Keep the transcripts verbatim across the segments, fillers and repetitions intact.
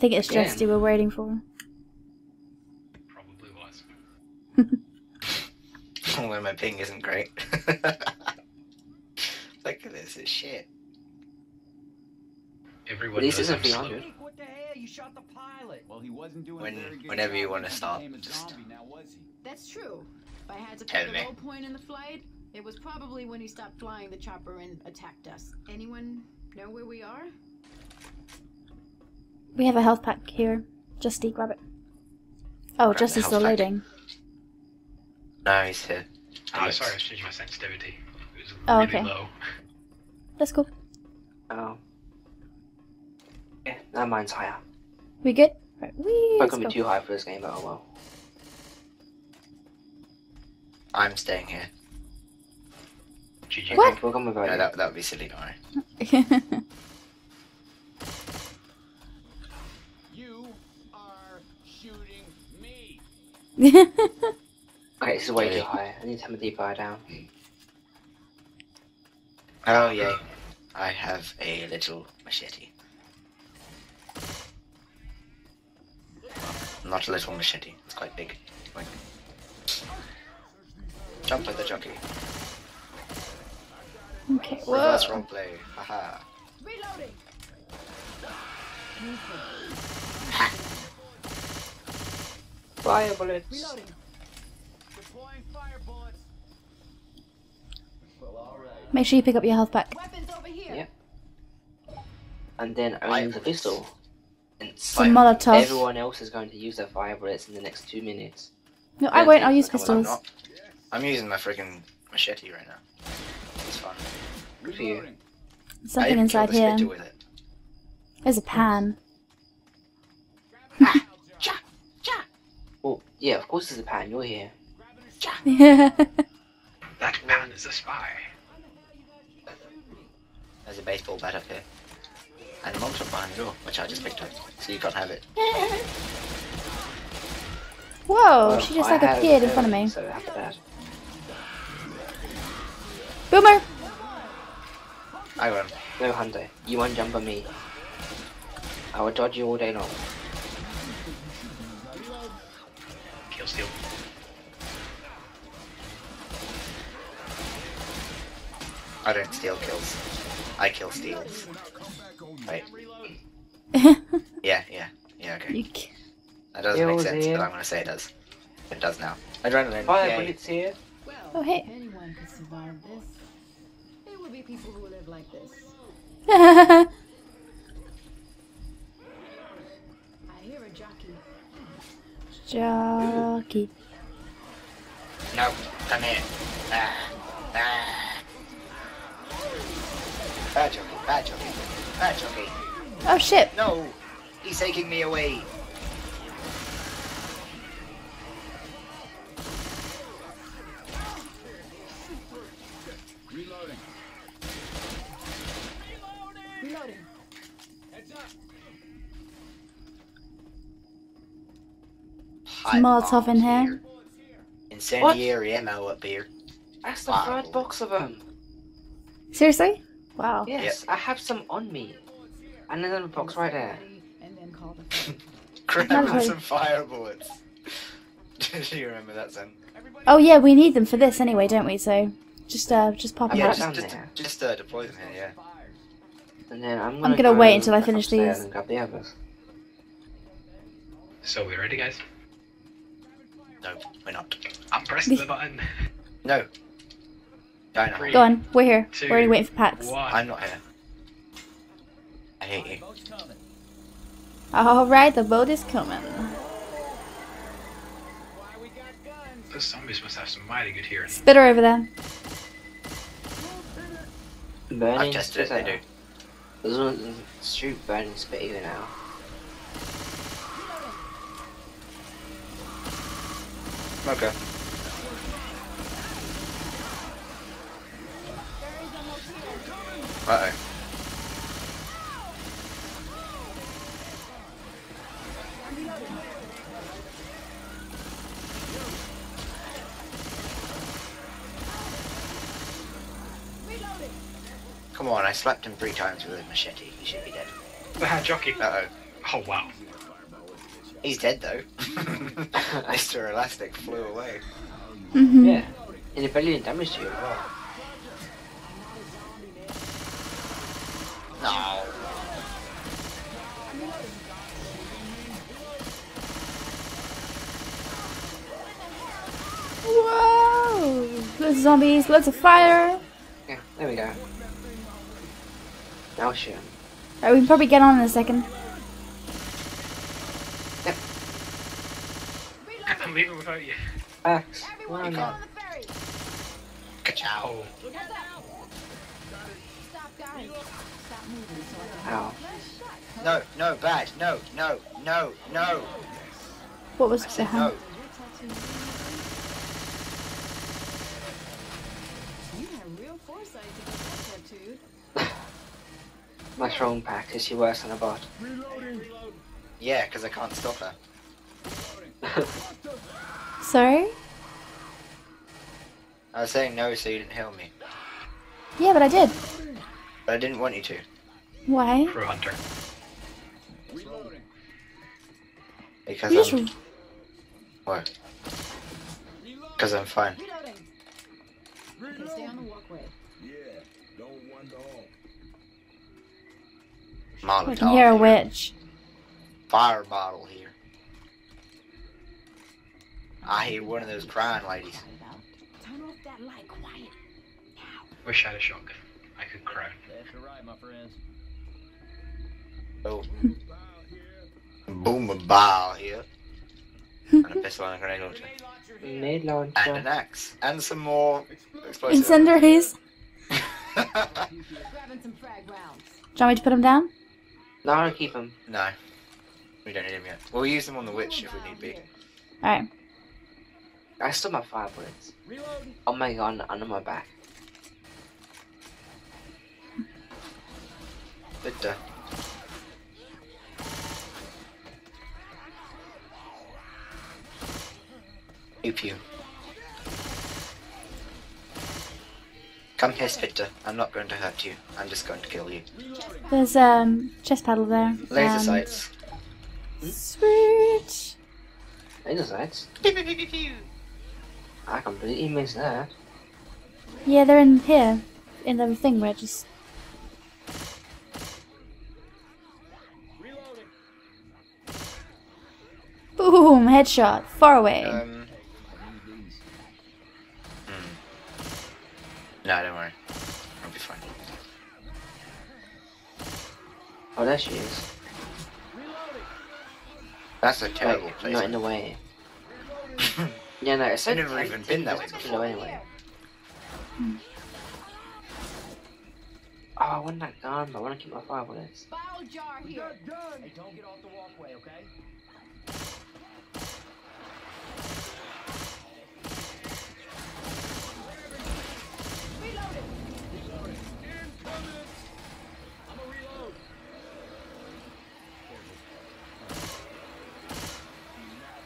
think it's Damn. Just you were waiting for. Probably was. Although my ping isn't great. Look at this, it's shit. Everyone knows I'm slow. What the hell? You shot the pilot. Well, he wasn't doing when, very good whenever you want to stop, just now, was he? That's true. If I had to pick the low point in the flight, it was probably when he stopped flying the chopper and attacked us. Anyone know where we are? We have a health pack here. Justy, grab it. Oh, Justy's still loading. No, he's here. Oh, oh sorry, I was changing my sensitivity. It was oh, really okay. low. That's cool. Oh. Yeah, now mine's higher. We good? Right, wee, I can be too high for this game, but oh well. I'm staying here. G G. What? We'll come about no, that, that would be silly, don't worry. You are shooting me! Okay, this is way Dude. too high. I need to have a deep eye down. Oh, yay. I have a little machete. Not a little machete, it's quite big. Like, jump like the jockey. Okay, whoa. Reverse wrong play. Haha. Reloading. Ha. Fire bullets. Reloading. Deploying fire bullets. Well, all right. Make sure you pick up your health pack. Weapons over here. Yep. Yeah. And then only the pistol. Some Molotov. Everyone else is going to use their fire bullets in the next two minutes. No, I won't. I'll use pistols. I'm using my friggin' machete right now. It's fun. Good for you. Something inside here. With it. There's a pan. Ah, cha, cha. Well, yeah, of course there's a pan. You're here. Yeah. That man is a spy. There's a baseball bat up here. And a monster behind the door, which I just picked up. So you can't have it. Whoa, well, she just I like appeared in front of me. So after that. Boomer! I won. No, Hunter. You won't jump on me. I will dodge you all day long. Kill steal. I don't steal kills. I kill steals. Wait. yeah, yeah. Yeah, okay. That doesn't make sense, but I'm gonna say it does. It does now. Adrenaline. Fire bullets here. Oh, hey. Anyone could survive this. There will be people who live like this. I hear a jockey. Jockey. No, come here. Ah, ah. Bad jockey, bad jockey, bad jockey. Oh shit. No, he's taking me away. Reloading. Reloading. Heads up. Molotov in here. Incendiary ammo up here. That's the wow. third box of them. Seriously? Wow. Yes, yep. I have some on me. And another box right there. Crap, some fire bullets. Do you remember that, Sam? Oh yeah, we need them for this anyway, don't we? So. Just uh, just pop yeah, out. Just, just, just uh, deploy them here, yeah. And then I'm gonna, I'm gonna go wait until I finish these. And grab the others. So we ready, guys? No, we're not. I'm pressing the button. No. no, no. Three, go on, we're here. Two, we're already waiting for packs. One. I'm not here. I hate you. All right, the boat is coming. Those zombies must have some mighty good hearing. Spitter over there. Burning I've tested spitter. it, they do. There's a shoot burning spitter now. Okay. Uh oh. Come on, I slapped him three times with a machete. He should be dead. Wow, jockey. Uh oh. Oh wow. He's dead though. Mister Elastic flew away. Mm-hmm. Yeah, and it barely did damage to you. No. Whoa! Lots of zombies, lots of fire. Yeah, there we go. Now shoot. Alright, we can probably get on in a second. Yep. I can leave it without you. Axe. Why not? Ka-chow. Ow. No, no, bad. No, no, no, no. What was the hand? No. My strong pack, is she worse than a bot? Yeah, because I can't stop her. Sorry? I was saying no so you didn't heal me. Yeah, but I did. But I didn't want you to. Why? Crew Hunter. Because you I'm... Just... What? Because I'm fine. Okay, stay on the walkway. Yeah, don't wonder all. Molotov. You're a witch. Fire bottle here. I hear one of those crying ladies. Turn off that light, quiet. Now. Wish I had a shotgun. I could cry. That's alright, my friends. Oh. Boom a ball here. And a pistol and a grenade launcher. Grenade launcher. And an axe. And some more explosives. Incendiaries. Grabbing some frag rounds. Do you want me to put them down? No, I'll keep them. No. We don't need them yet. We'll use them on the witch if we need be. Alright. I still have fire bullets. Oh my god, under my back. Bitte. Pew pew. Come here, Spitter. I'm not going to hurt you. I'm just going to kill you. There's a um, chest paddle there. Laser um, sights. Sweet. Laser sights? I completely missed that. Yeah, they're in here. In the thing where it just... Boom! Headshot. Far away. Um, No, don't worry. I'll be fine. Oh, there she is. That's a terrible Wait, place. Not in the way. Yeah, no, it's I've never like, even been that way before. Anyway. Hmm. Oh, I want that gun, but I want to keep my fire bullets. Bile jar here. Hey, don't get off the walkway, okay?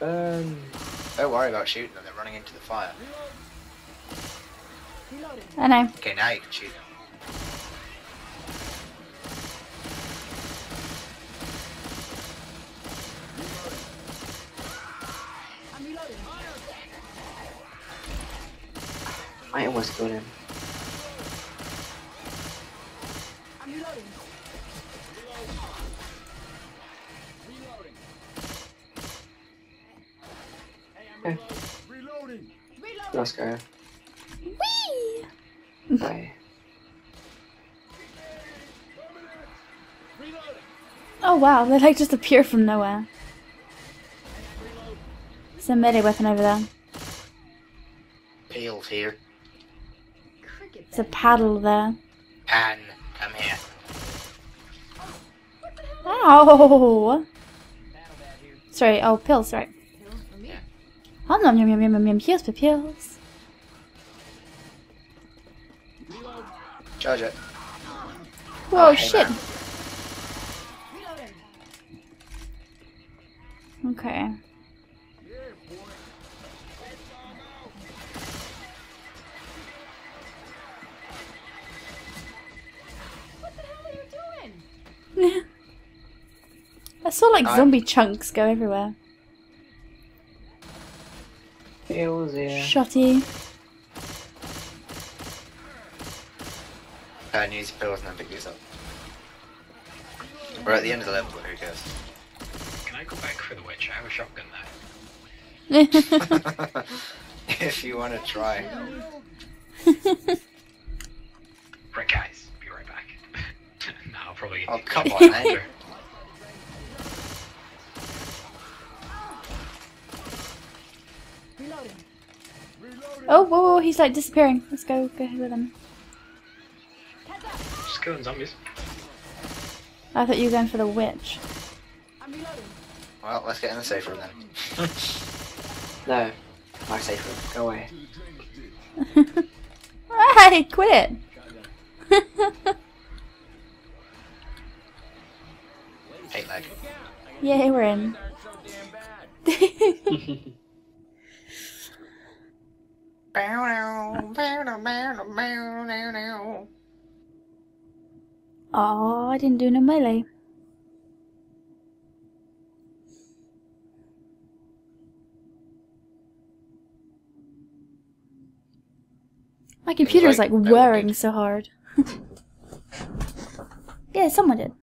Um, Don't worry about shooting them, they're running into the fire. I know. Okay, now you can shoot them. I almost killed him. Okay. Reloading. Let's go. Whee! Bye. Oh wow, they like just appear from nowhere. There's a melee weapon over there. Pails here. There's a paddle there. Pan, come here. Ow! Sorry, oh, pills, right. Oh no, yum, yum, yum, yum, here's the pills. Charge it. Whoa, oh, shit. Hey, okay. What the hell are you doing? I saw like zombie I'm... chunks go everywhere. Shotty. I need to build and pick these up. We're at the end of the level, who cares? Can I go back for the witch? I have a shotgun now. If you want to try. Right, guys, be right back. No, I'll probably. Oh, come on, Andrew. Oh, whoa, whoa, he's like disappearing. Let's go, go ahead with him. Just killing zombies. I thought you were going for the witch. Well, let's get in the safe room then. No, my safe room. Go away. Hey, quit! Eight leg. Yeah, we're in. Oh, I didn't do no melee. My computer is like, like whirring so hard. Yeah, someone did.